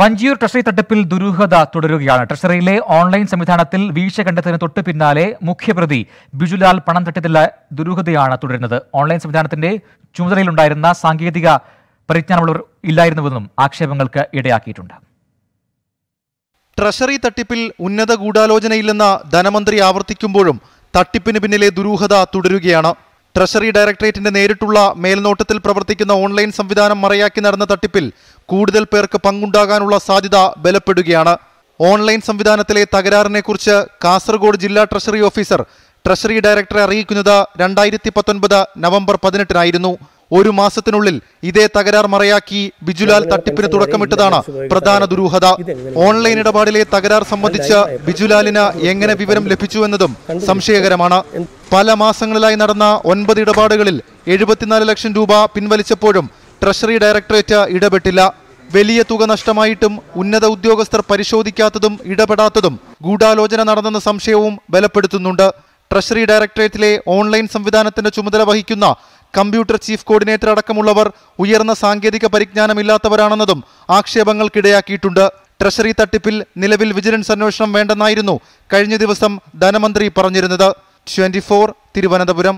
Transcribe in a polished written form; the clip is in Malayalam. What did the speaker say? വഞ്ചിയൂർ ട്രഷറി തട്ടിപ്പിൽ ദുരൂഹത തുടരുകയാണ്. ട്രഷറിയിലെ ഓൺലൈൻ സംവിധാനത്തിൽ വീഴ്ച കണ്ടെത്തിയതിന് തൊട്ടു പിന്നാലെ മുഖ്യപ്രതി ബിജുലാൽ പണം തട്ടിയതിലെ ദുരൂഹതയാണ് തുടരുന്നത്. ഓൺലൈൻ സംവിധാനത്തിന്റെ ചുമതലയിലുണ്ടായിരുന്ന സാങ്കേതിക പരിജ്ഞാനമുള്ളവർ ഇല്ലായിരുന്നുവെന്നും ആക്ഷേപങ്ങൾക്ക് ഇടയാക്കിയിട്ടുണ്ട്. ട്രഷറി തട്ടിപ്പിൽ ഉന്നത ഗൂഢാലോചനയില്ലെന്ന ധനമന്ത്രി ആവർത്തിക്കുമ്പോഴും തട്ടിപ്പിന് പിന്നിലെ ദുരൂഹത തുടരുകയാണ്. ട്രഷറി ഡയറക്ടറേറ്റിന്റെ നേരിട്ടുള്ള മേൽനോട്ടത്തിൽ പ്രവർത്തിക്കുന്ന ഓൺലൈൻ സംവിധാനം മറയാക്കി നടന്ന തട്ടിപ്പിൽ കൂടുതൽ പേർക്ക് പങ്കുണ്ടാകാനുള്ള സാധ്യത ബലപ്പെടുകയാണ്. ഓൺലൈൻ സംവിധാനത്തിലെ തകരാറിനെക്കുറിച്ച് കാസർഗോഡ് ജില്ലാ ട്രഷറി ഓഫീസർ ട്രഷറി ഡയറക്ടറെ അറിയിക്കുന്നത് 2019 നവംബർ 18 ഒരു മാസത്തിനുള്ളിൽ ഇതേ തകരാർ മറയാക്കി ബിജുലാൽ തട്ടിപ്പിന് തുടക്കമിട്ടതാണ് പ്രധാന ദുരൂഹത. ഓൺലൈൻ ഇടപാടിലെ തകരാർ സംബന്ധിച്ച് ബിജുലാലിന് എങ്ങനെ വിവരം ലഭിച്ചുവെന്നതും സംശയകരമാണ്. പല മാസങ്ങളിലായി നടന്ന 9 ഇടപാടുകളിൽ 74 ലക്ഷം രൂപ പിൻവലിച്ചപ്പോഴും ട്രഷറി ഡയറക്ടറേറ്റ് ഇടപെട്ടില്ല. വലിയ തുക നഷ്ടമായിട്ടും ഉന്നത ഉദ്യോഗസ്ഥർ പരിശോധിക്കാത്തതും ഇടപെടാത്തതും ഗൂഢാലോചന നടന്നെന്ന സംശയവും ബലപ്പെടുത്തുന്നുണ്ട്. ട്രഷറി ഡയറക്ടറേറ്റിലെ ഓൺലൈൻ സംവിധാനത്തിന്റെ ചുമതല വഹിക്കുന്ന കമ്പ്യൂട്ടർ ചീഫ് കോർഡിനേറ്റർ അടക്കമുള്ളവർ ഉയർന്ന സാങ്കേതിക പരിജ്ഞാനമില്ലാത്തവരാണെന്നതും ആക്ഷേപങ്ങൾക്കിടയാക്കിയിട്ടുണ്ട്. ട്രഷറി തട്ടിപ്പിൽ നിലവിൽ വിജിലൻസ് അന്വേഷണം വേണ്ടെന്നായിരുന്നു കഴിഞ്ഞ ദിവസം ധനമന്ത്രി പറഞ്ഞിരുന്നത്. 24 തിരുവനന്തപുരം.